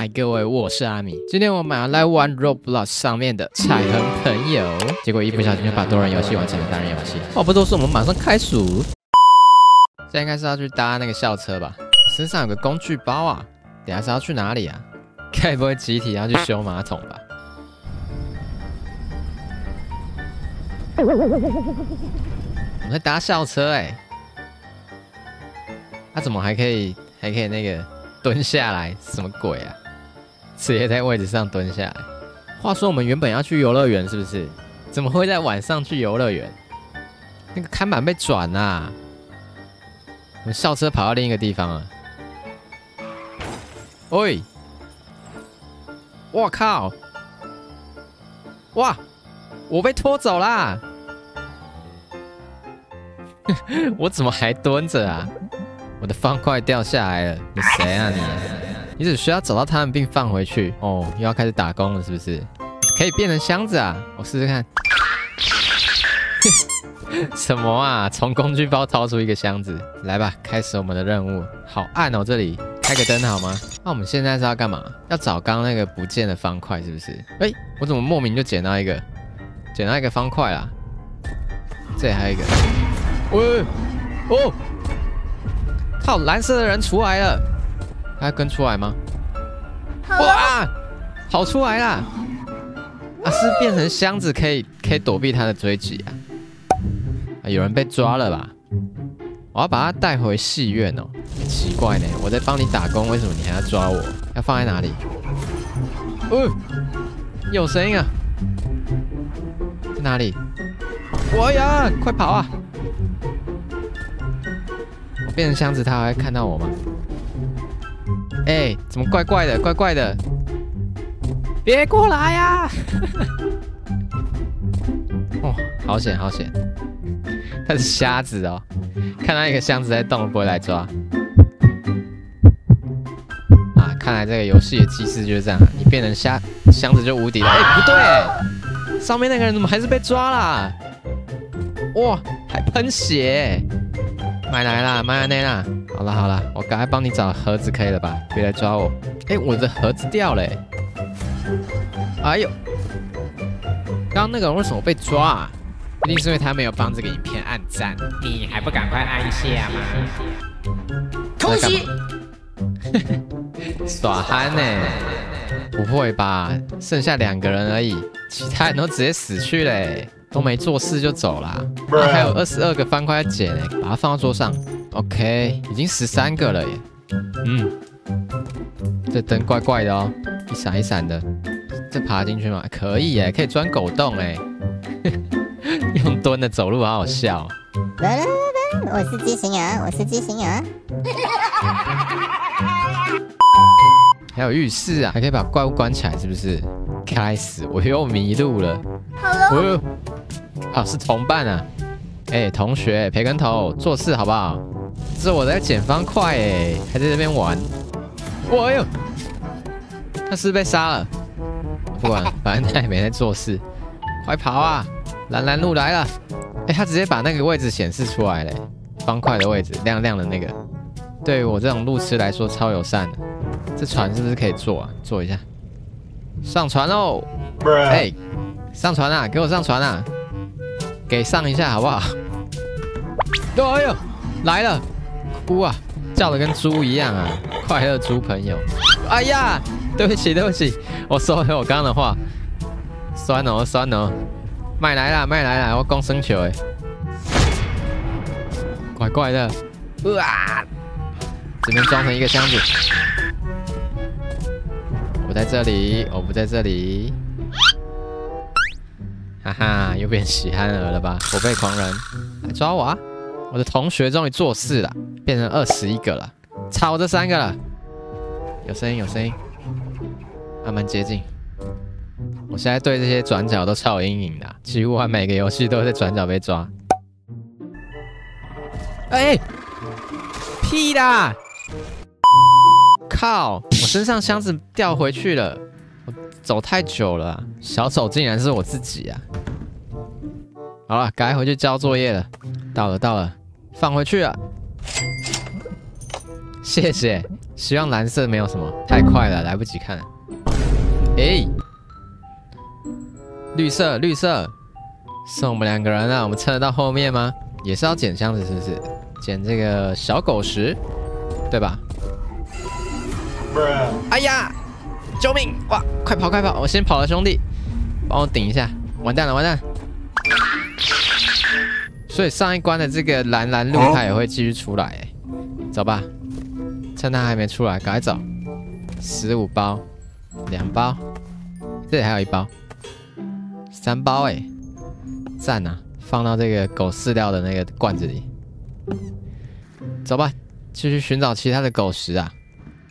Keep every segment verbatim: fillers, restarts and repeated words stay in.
嗨，各位，我是阿米。今天我们要来玩 Roblox 上面的彩虹朋友，结果一不小心就把多人游戏玩成了单人游戏。话不多说，我们马上开始。现在应该是要去搭那个校车吧？身上有个工具包啊，等下是要去哪里啊？该不会集体要去修马桶吧？我们在搭校车哎、欸，他、啊、怎么还可以还可以那个？ 蹲下来，什么鬼啊！直接在位置上蹲下来。话说，我们原本要去游乐园，是不是？怎么会在晚上去游乐园？那个看板被转啊！我们校车跑到另一个地方了。喂！我靠！哇！我被拖走啦！我怎么还蹲着啊？ 我的方块掉下来了，你谁啊你？你只需要找到他们并放回去。哦，又要开始打工了，是不是？可以变成箱子啊，我试试看。什么啊？从工具包掏出一个箱子，来吧，开始我们的任务。好暗哦，这里开个灯好吗？那、啊、我们现在是要干嘛？要找刚刚那个不见的方块，是不是？哎、欸，我怎么莫名就捡到一个，捡到一个方块啦？这里还有一个。喂，哦。 靠！蓝色的人出来了，他跟出来吗？哇！跑出来啦！啊，是变成箱子可以可以躲避他的追击啊！啊，有人被抓了吧？我要把他带回戏院哦。奇怪呢，我在帮你打工，为什么你还要抓我？要放在哪里？哦，有声音啊！在哪里？我呀，快跑啊！ 变成箱子，他还会看到我吗？哎、欸，怎么怪怪的？怪怪的！别过来呀、啊！哦，好险，好险！他是瞎子哦，看到一个箱子在动，不会来抓。啊，看来这个游戏的机制就是这样，你变成瞎箱子就无敌了。哎、欸，不对、欸，上面那个人怎么还是被抓啦？哇，还喷血、欸！ 买来啦，买来啦！好啦好啦，我赶快帮你找盒子可以了吧？别来抓我！哎、欸，我的盒子掉了、欸！哎呦，刚刚那个人为什么被抓啊？一定是因为他没有帮这个影片按赞，你还不赶快按一下吗？偷袭！耍憨呢、欸？不会吧？剩下两个人而已，其他人都直接死去嘞、欸！ 都没做事就走啦、啊，还有二十二个方块要捡诶，把它放到桌上。OK， 已经十三个了耶。嗯，这灯怪怪的哦，一闪一闪的。这爬进去吗？可以耶，可以钻狗洞诶。用蹲的走路，好好笑、哦。我是畸形儿，我是畸形儿。还有浴室啊，还可以把怪物关起来，是不是？开始，我又迷路了。 哦，啊是同伴啊，哎、欸、同学培根头做事好不好？这我在捡方块哎、欸，还在这边玩。哇呦，他是被杀了。不管，反正他也没在做事。快跑啊！蓝蓝鹿来了。哎、欸，他直接把那个位置显示出来嘞、欸，方块的位置亮亮的那个。对于我这种路痴来说超友善的。这船是不是可以坐啊？坐一下。上船喽！哎、欸。 上船啊！给我上船啊！给上一下好不好？哎呦，来了！哭啊，叫得跟猪一样啊！快乐猪朋友！哎呀，对不起对不起，我收回我刚刚的话。酸哦酸哦，卖来啦卖来啦，我攻生球哎！怪怪的，哇！这边装成一个箱子。我在这里，我不在这里。 哈哈，又变喜憨儿了吧？我被狂人来抓我啊！我的同学终于做事了，变成二十一个了，差我这三个了。有声音，有声音，慢慢接近。我现在对这些转角都超有阴影的、啊，几乎玩每个游戏都在转角被抓。哎、欸，屁啦！靠，我身上箱子掉回去了。 走太久了、啊，小丑竟然是我自己啊！好了，该回去交作业了。到了，到了，放回去了。谢谢，希望蓝色没有什么，太快了，来不及看。哎，绿色，绿色，剩我们两个人了，我们撑得到后面吗？也是要捡箱子，是不是？捡这个小狗食，对吧？ 哎呀！救命！哇，快跑快跑！我先跑了，兄弟，帮我顶一下。完蛋了，完蛋了！所以上一关的这个蓝蓝路，它也会继续出来、欸。走吧，趁它还没出来，赶快走。十五包，两包，这里还有一包，三包哎、欸，赞啊！放到这个狗饲料的那个罐子里。走吧，继续寻找其他的狗食啊。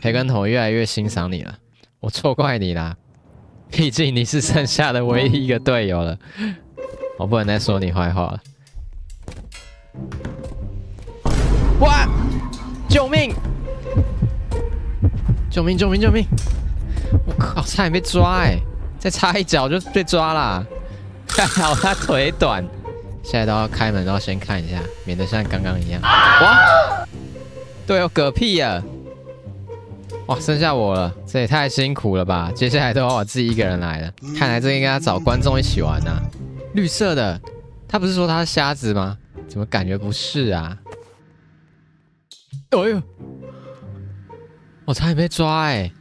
培根头越来越欣赏你了，我错怪你啦，毕竟你是剩下的唯一一个队友了，我不能再说你坏话了。哇！救命！救命！救命！救命！我靠，差点被抓哎、欸！再差一脚就被抓啦！看好他腿短，现在都要开门都要先看一下，免得像刚刚一样。哇！队友嗝屁啊！ 哇，剩下我了，这也太辛苦了吧！接下来都要我自己一个人来了，看来这应该要找观众一起玩啊。绿色的，他不是说他是瞎子吗？怎么感觉不是啊？哎呦，我差点被抓哎、欸！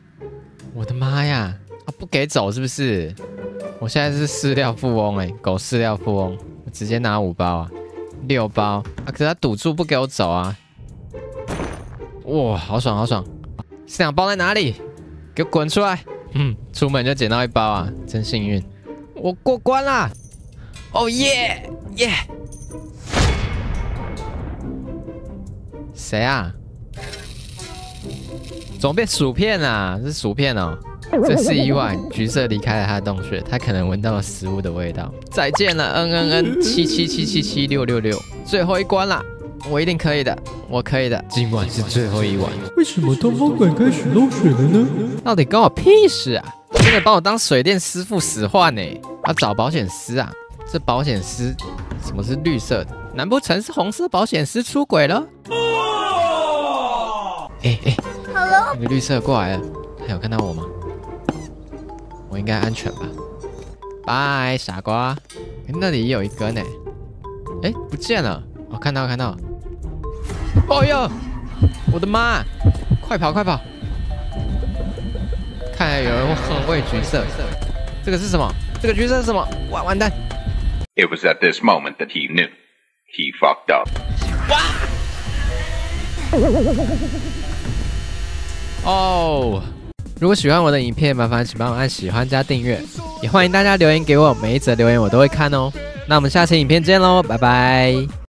我的妈呀！啊，不给走是不是？我现在是饲料富翁哎、欸，狗饲料富翁，我直接拿五包啊，六包啊！可是他堵住不给我走啊！哇，好爽好爽！ 这两包在哪里？给我滚出来！嗯，出门就捡到一包啊，真幸运！我过关啦！哦耶耶！谁啊？怎么变薯片啊？这是薯片哦！真是意外，橘色离开了他的洞穴，他可能闻到了食物的味道。再见了，嗯嗯嗯，七七七七七六六六，最后一关啦！ 我一定可以的，我可以的。今晚是最后一晚。为什么东方馆开始漏水了呢？到底关我屁事啊！真的把我当水电师傅使唤呢、欸？要找保险丝啊！这保险丝什么是绿色的？难不成是红色保险丝出轨了？哎哎、欸，好、欸、了，那个绿色过来了，他有看到我吗？我应该安全吧？拜，傻瓜、欸，那里也有一根呢、欸。哎、欸，不见了。 我、哦、看到看到，哦呦，我的妈！快跑快跑！看来有人很会橘色，这个是什么？这个橘色是什么？完完蛋 ！It was at this moment that he knew he fucked up。哇！哦，如果喜欢我的影片，麻烦请帮我按喜欢加订阅，也欢迎大家留言给我，每一则留言我都会看哦。那我们下期影片见喽，拜拜。